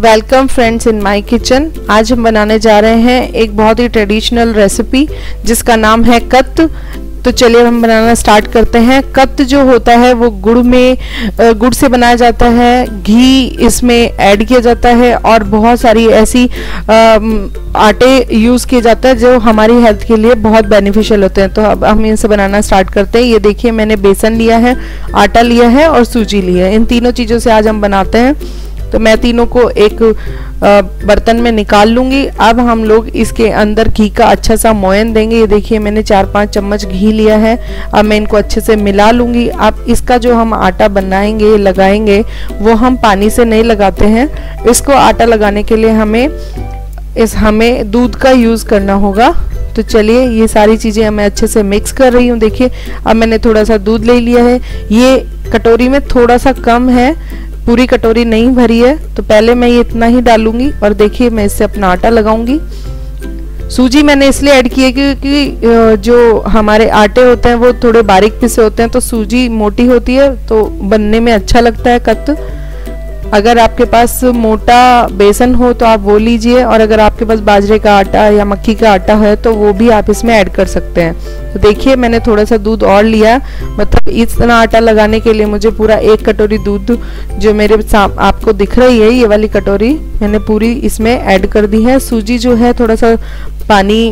Welcome friends in my kitchen. आज हम बनाने जा रहे हैं एक बहुत ही ट्रेडिशनल रेसिपी जिसका नाम है कत्त। तो चलिए हम बनाना स्टार्ट करते हैं। कत्त जो होता है वो गुड़ से बनाया जाता है, घी इसमें ऐड किया जाता है और बहुत सारी ऐसी आटे यूज़ किए जाते हैं जो हमारी हेल्थ के लिए बहुत बेनिफिशियल होते हैं। तो अब हम इनसे बनाना स्टार्ट करते हैं। ये देखिए मैंने बेसन लिया है, आटा लिया है और सूजी लिया है। इन तीनों चीज़ों से आज हम बनाते हैं। तो मैं तीनों को एक बर्तन में निकाल लूँगी। अब हम लोग इसके अंदर घी का अच्छा सा मोयन देंगे। ये देखिए मैंने 4-5 चम्मच घी लिया है। अब मैं इनको अच्छे से मिला लूँगी। अब इसका जो हम आटा बनाएंगे लगाएंगे वो हम पानी से नहीं लगाते हैं। इसको आटा लगाने के लिए हमें दूध का यूज़ करना होगा। तो चलिए ये सारी चीज़ें मैं अच्छे से मिक्स कर रही हूँ। देखिए अब मैंने थोड़ा सा दूध ले लिया है। ये कटोरी में थोड़ा सा कम है, पूरी कटोरी नहीं भरी है। तो पहले मैं ये इतना ही डालूंगी और देखिए मैं इससे अपना आटा लगाऊंगी। सूजी मैंने इसलिए ऐड की है क्योंकि जो हमारे आटे होते हैं वो थोड़े बारीक पिसे होते हैं तो सूजी मोटी होती है तो बनने में अच्छा लगता है कत्त। अगर आपके पास मोटा बेसन हो तो आप वो लीजिए और अगर आपके पास बाजरे का आटा या मक्की का आटा है तो वो भी आप इसमें ऐड कर सकते हैं। तो देखिए मैंने थोड़ा सा दूध और लिया, मतलब इतना आटा लगाने के लिए मुझे पूरा 1 कटोरी दूध जो मेरे सामने आपको दिख रही है ये वाली कटोरी मैंने पूरी इसमें ऐड कर दी है। सूजी जो है थोड़ा सा पानी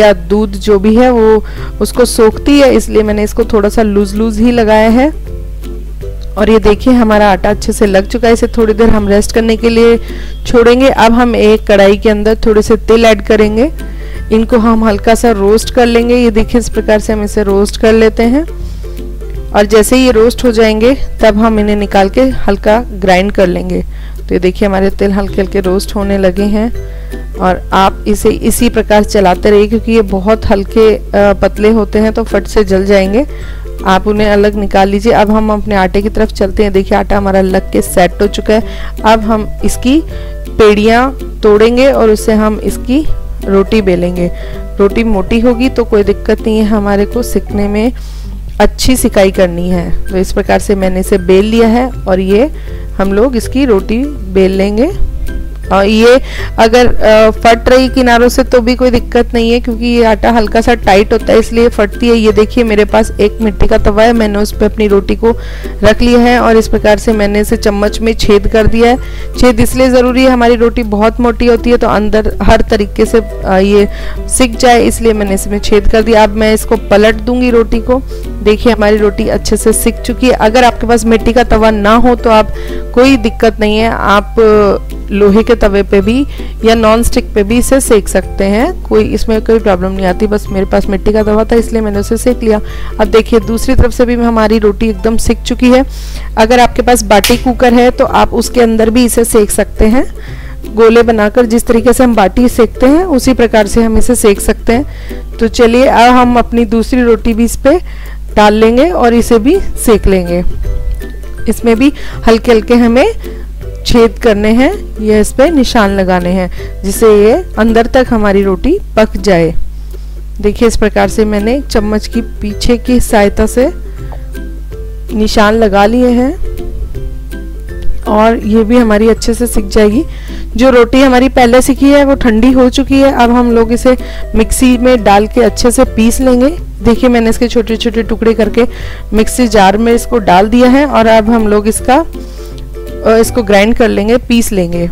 या दूध जो भी है वो उसको सोखती है, इसलिए मैंने इसको थोड़ा सा लूज ही लगाया है। और ये देखिए हमारा आटा अच्छे से लग चुका है। इसे थोड़ी देर हम रेस्ट करने के लिए छोड़ेंगे। अब हम एक कढ़ाई के अंदर थोड़े से तिल ऐड करेंगे। इनको हम हल्का सा रोस्ट कर लेंगे। ये देखिए इस प्रकार से हम इसे रोस्ट कर लेते हैं और जैसे ये रोस्ट हो जाएंगे तब हम इन्हें निकाल के हल्का ग्राइंड कर लेंगे। तो ये देखिए हमारे तिल हल्के हल्के रोस्ट होने लगे हैं और आप इसे इसी प्रकार चलाते रहिए क्योंकि ये बहुत हल्के पतले होते हैं तो फट से जल जाएंगे। आप उन्हें अलग निकाल लीजिए। अब हम अपने आटे की तरफ चलते हैं। देखिए आटा हमारा लग के सेट हो चुका है। अब हम इसकी पेड़ियाँ तोड़ेंगे और उससे हम इसकी रोटी बेलेंगे। रोटी मोटी होगी तो कोई दिक्कत नहीं है, हमारे को सिकने में अच्छी सिकाई करनी है। तो इस प्रकार से मैंने इसे बेल लिया है और ये हम लोग इसकी रोटी बेल लेंगे। और ये अगर फट रही किनारों से तो भी कोई दिक्कत नहीं है क्योंकि ये आटा हल्का सा टाइट होता है इसलिए फटती है। ये देखिए मेरे पास एक मिट्टी का तवा है, मैंने उस पर अपनी रोटी को रख लिया है और इस प्रकार से मैंने इसे चम्मच में छेद कर दिया है। छेद इसलिए ज़रूरी है, हमारी रोटी बहुत मोटी होती है तो अंदर हर तरीके से ये सिक जाए, इसलिए मैंने इसमें छेद कर दिया। अब मैं इसको पलट दूंगी रोटी को। देखिए हमारी रोटी अच्छे से सिक चुकी है। अगर आपके पास मिट्टी का तवा ना हो तो आप कोई दिक्कत नहीं है, आप लोहे के तवे पे भी या नॉन स्टिक पे भी इसे सेक सकते हैं, कोई इसमें कोई प्रॉब्लम नहीं आती। बस मेरे पास मिट्टी का तवा था इसलिए मैंने उसे सेक लिया। अब देखिए दूसरी तरफ से भी हमारी रोटी एकदम सिक चुकी है। अगर आपके पास बाटी कुकर है तो आप उसके अंदर भी इसे सेक सकते हैं। गोले बनाकर जिस तरीके से हम बाटी सेकते हैं उसी प्रकार से हम इसे सेक सकते हैं। तो चलिए अब हम अपनी दूसरी रोटी भी इस पर डाल लेंगे और इसे भी सेक लेंगे। इसमें भी हल्के हल्के हमें छेद करने हैं या इस पर निशान लगाने हैं जिससे ये अंदर तक हमारी रोटी पक जाए। देखिए इस प्रकार से मैंने चम्मच की पीछे की सहायता से निशान लगा लिए हैं और ये भी हमारी अच्छे से सिक जाएगी। जो रोटी हमारी पहले सिकी है वो ठंडी हो चुकी है। अब हम लोग इसे मिक्सी में डाल के अच्छे से पीस लेंगे। देखिए मैंने इसके छोटे छोटे टुकड़े करके मिक्सी जार में इसको डाल दिया है और अब हम लोग इसको ग्राइंड कर लेंगे, पीस लेंगे।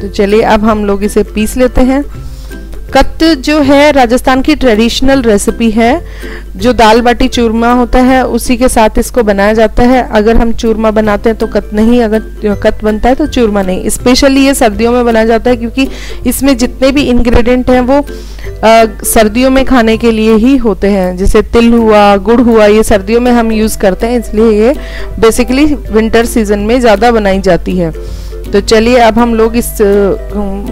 तो चलिए अब हम लोग इसे पीस लेते हैं। कत्त जो है राजस्थान की ट्रेडिशनल रेसिपी है। जो दाल बाटी चूरमा होता है उसी के साथ इसको बनाया जाता है। अगर हम चूरमा बनाते हैं तो कत्त नहीं, अगर कत्त बनता है तो चूरमा नहीं। स्पेशली ये सर्दियों में बनाया जाता है क्योंकि इसमें जितने भी इंग्रेडिएंट हैं वो सर्दियों में खाने के लिए ही होते हैं। जैसे तिल हुआ, गुड़ हुआ, ये सर्दियों में हम यूज़ करते हैं, इसलिए ये बेसिकली विंटर सीजन में ज़्यादा बनाई जाती है। तो चलिए अब हम लोग इस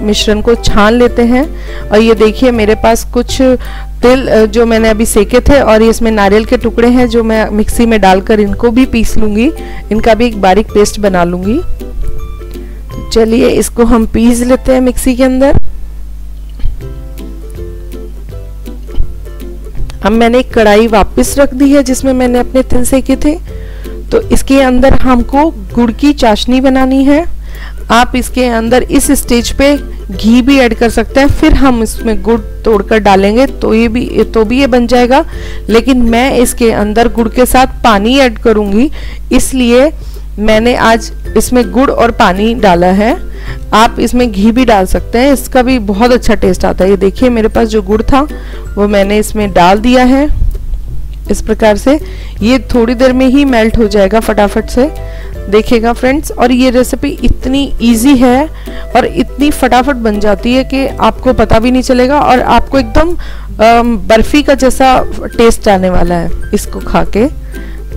मिश्रण को छान लेते हैं। और ये देखिए मेरे पास कुछ तिल जो मैंने अभी सेके थे और इसमें नारियल के टुकड़े हैं जो मैं मिक्सी में डालकर इनको भी पीस लूँगी, इनका भी एक बारीक पेस्ट बना लूँगी। तो चलिए इसको हम पीस लेते हैं मिक्सी के अंदर। अब मैंने एक कढ़ाई वापस रख दी है जिसमें मैंने अपने तिल सेके थे। तो इसके अंदर हमको गुड़ की चाशनी बनानी है। आप इसके अंदर इस स्टेज पे घी भी ऐड कर सकते हैं। फिर हम इसमें गुड़ तोड़कर डालेंगे तो ये बन जाएगा, लेकिन मैं इसके अंदर गुड़ के साथ पानी ऐड करूँगी, इसलिए मैंने आज इसमें गुड़ और पानी डाला है। आप इसमें घी भी डाल सकते हैं, इसका भी बहुत अच्छा टेस्ट आता है। ये देखिए मेरे पास जो गुड़ था वो मैंने इसमें डाल दिया है। इस प्रकार से ये थोड़ी देर में ही मेल्ट हो जाएगा फटाफट से, देखिएगा फ्रेंड्स। और ये रेसिपी इतनी इजी है और इतनी फटाफट बन जाती है कि आपको पता भी नहीं चलेगा, और आपको एकदम बर्फ़ी का जैसा टेस्ट आने वाला है इसको खा के।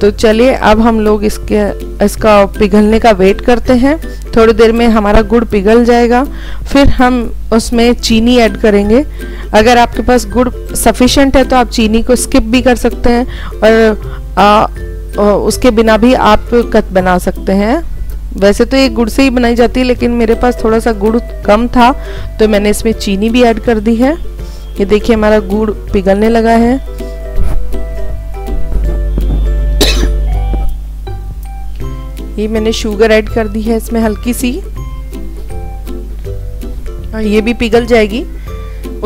तो चलिए अब हम लोग इसका पिघलने का वेट करते हैं। थोड़ी देर में हमारा गुड़ पिघल जाएगा, फिर हम उसमें चीनी ऐड करेंगे। अगर आपके पास गुड़ सफिशेंट है तो आप चीनी को स्किप भी कर सकते हैं, और उसके बिना भी आप कत बना सकते हैं। वैसे तो ये गुड़ से ही बनाई जाती है, लेकिन मेरे पास थोड़ा सा गुड़ कम था तो मैंने इसमें चीनी भी ऐड कर दी है। ये देखिए हमारा गुड़ पिघलने लगा है। ये मैंने शुगर ऐड कर दी है इसमें हल्की सी, और ये भी पिघल जाएगी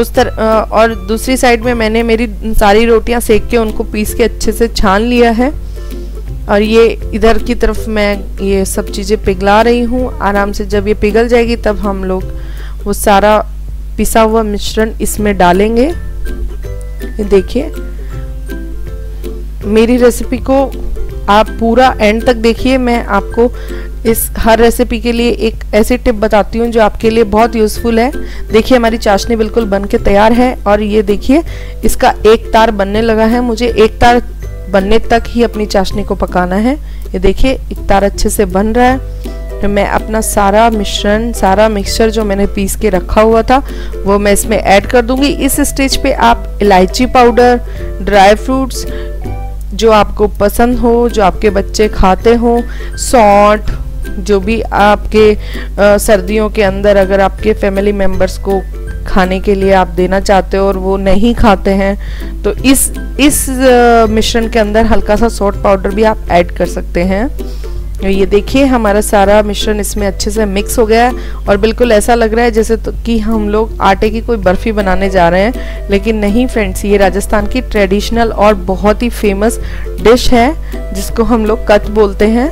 उस तरह। और दूसरी साइड में मैंने मेरी सारी रोटियां सेक के उनको पीस के अच्छे से छान लिया है, और ये इधर की तरफ मैं ये सब चीज़ें पिघला रही हूँ। आराम से जब ये पिघल जाएगी तब हम लोग वो सारा पिसा हुआ मिश्रण इसमें डालेंगे। ये देखिए मेरी रेसिपी को आप पूरा एंड तक देखिए। मैं आपको इस हर रेसिपी के लिए एक ऐसी टिप बताती हूँ जो आपके लिए बहुत यूज़फुल है। देखिए हमारी चाशनी बिल्कुल बन के तैयार है, और ये देखिए इसका एक तार बनने लगा है। मुझे एक तार बनने तक ही अपनी चाशनी को पकाना है। ये देखिए एक तार अच्छे से बन रहा है। तो मैं अपना सारा मिश्रण, सारा मिक्सचर जो मैंने पीस के रखा हुआ था वो मैं इसमें ऐड कर दूंगी। इस स्टेज पे आप इलायची पाउडर, ड्राई फ्रूट्स जो आपको पसंद हो, जो आपके बच्चे खाते हो, सौंठ, जो भी आपके सर्दियों के अंदर अगर आपके फैमिली मेम्बर्स को खाने के लिए आप देना चाहते हो और वो नहीं खाते हैं, तो इस मिश्रण के अंदर हल्का सा सॉल्ट पाउडर भी आप ऐड कर सकते हैं। ये देखिए हमारा सारा मिश्रण इसमें अच्छे से मिक्स हो गया है, और बिल्कुल ऐसा लग रहा है जैसे तो कि हम लोग आटे की कोई बर्फ़ी बनाने जा रहे हैं, लेकिन नहीं फ्रेंड्स, ये राजस्थान की ट्रेडिशनल और बहुत ही फेमस डिश है जिसको हम लोग कत बोलते हैं।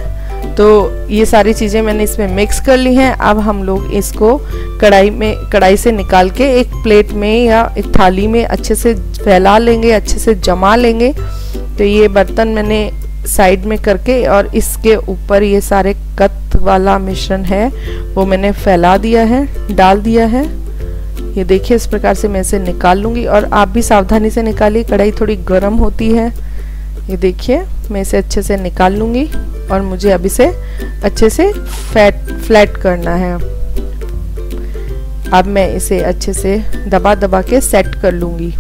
तो ये सारी चीज़ें मैंने इसमें मिक्स कर ली हैं। अब हम लोग इसको कढ़ाई से निकाल के एक प्लेट में या एक थाली में अच्छे से फैला लेंगे, अच्छे से जमा लेंगे। तो ये बर्तन मैंने साइड में करके, और इसके ऊपर ये सारे कत वाला मिश्रण है वो मैंने फैला दिया है, डाल दिया है। ये देखिए इस प्रकार से मैं इसे निकाल लूँगी, और आप भी सावधानी से निकालिए, कढ़ाई थोड़ी गर्म होती है। ये देखिए मैं इसे अच्छे से निकाल लूँगी, और मुझे अब इसे अच्छे से फ्लैट करना है। अब मैं इसे अच्छे से दबा दबा के सेट कर लूँगी।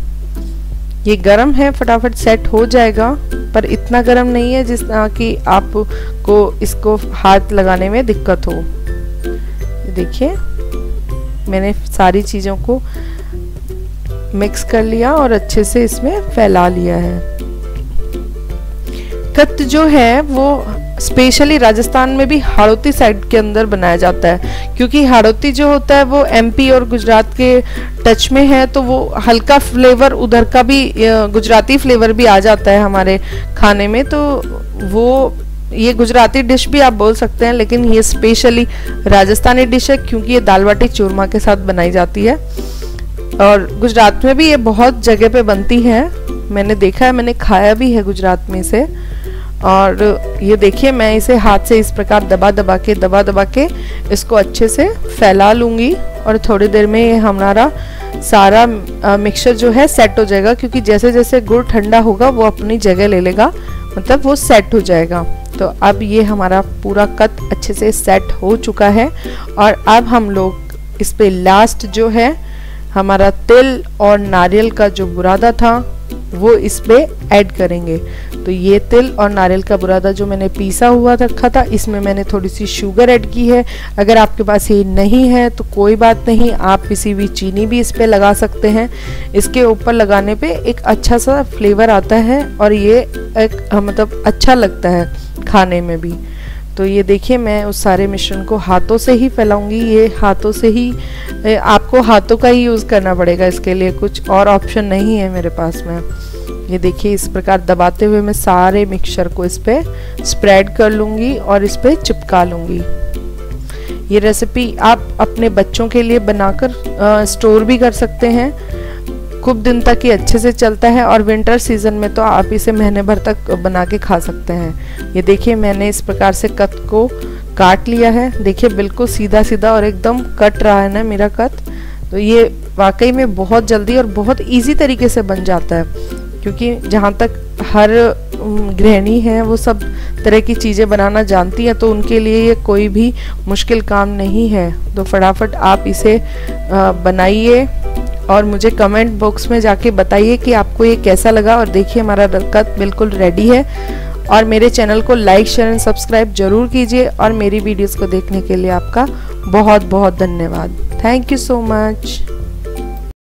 ये गरम है, फटाफट सेट हो जाएगा, पर इतना गरम नहीं है जिस तरह कि आपको इसको हाथ लगाने में दिक्कत हो। देखिए मैंने सारी चीज़ों को मिक्स कर लिया और अच्छे से इसमें फैला लिया है। कत जो है वो स्पेशली राजस्थान में भी हाड़ौती साइड के अंदर बनाया जाता है, क्योंकि हाड़ौती जो होता है वो एमपी और गुजरात के टच में है, तो वो हल्का फ्लेवर उधर का भी, गुजराती फ्लेवर भी आ जाता है हमारे खाने में। तो वो ये गुजराती डिश भी आप बोल सकते हैं, लेकिन ये स्पेशली राजस्थानी डिश है क्योंकि ये दाल बाटी चूरमा के साथ बनाई जाती है, और गुजरात में भी ये बहुत जगह पे बनती है। मैंने देखा है, मैंने खाया भी है गुजरात में से। और ये देखिए मैं इसे हाथ से इस प्रकार दबा दबा के इसको अच्छे से फैला लूँगी, और थोड़ी देर में ये हमारा सारा मिक्सचर जो है सेट हो जाएगा, क्योंकि जैसे जैसे गुड़ ठंडा होगा वो अपनी जगह ले लेगा, मतलब वो सेट हो जाएगा। तो अब ये हमारा पूरा कत अच्छे से सेट हो चुका है, और अब हम लोग इस पर लास्ट जो है हमारा तिल और नारियल का जो बुरादा था वो इस पर ऐड करेंगे। तो ये तिल और नारियल का बुरादा जो मैंने पीसा हुआ रखा था, इसमें मैंने थोड़ी सी शुगर ऐड की है। अगर आपके पास ये नहीं है तो कोई बात नहीं, आप पिसी हुई चीनी भी इस पर लगा सकते हैं। इसके ऊपर लगाने पे एक अच्छा सा फ्लेवर आता है, और ये एक मतलब अच्छा लगता है खाने में भी। तो ये देखिए मैं उस सारे मिश्रण को हाथों से ही फैलाऊंगी, ये हाथों से ही, आपको हाथों का ही यूज़ करना पड़ेगा, इसके लिए कुछ और ऑप्शन नहीं है मेरे पास में। ये देखिए इस प्रकार दबाते हुए मैं सारे मिक्सचर को इस पे स्प्रेड कर लूँगी और इस पे चिपका लूँगी। ये रेसिपी आप अपने बच्चों के लिए बनाकर स्टोर भी कर सकते हैं, खूब दिन तक ये अच्छे से चलता है और विंटर सीजन में तो आप इसे महीने भर तक बना के खा सकते हैं। ये देखिए मैंने इस प्रकार से कट को काट लिया है, देखिए बिल्कुल सीधा सीधा और एकदम कट रहा है ना मेरा कट। तो ये वाकई में बहुत जल्दी और बहुत इजी तरीके से बन जाता है, क्योंकि जहाँ तक हर गृहिणी है वो सब तरह की चीज़ें बनाना जानती हैं, तो उनके लिए ये कोई भी मुश्किल काम नहीं है। तो फटाफट आप इसे बनाइए और मुझे कमेंट बॉक्स में जाके बताइए कि आपको ये कैसा लगा। और देखिए हमारा कट बिल्कुल रेडी है। और मेरे चैनल को लाइक, शेयर एंड सब्सक्राइब ज़रूर कीजिए और मेरी वीडियोस को देखने के लिए आपका बहुत बहुत धन्यवाद। Thank you so much.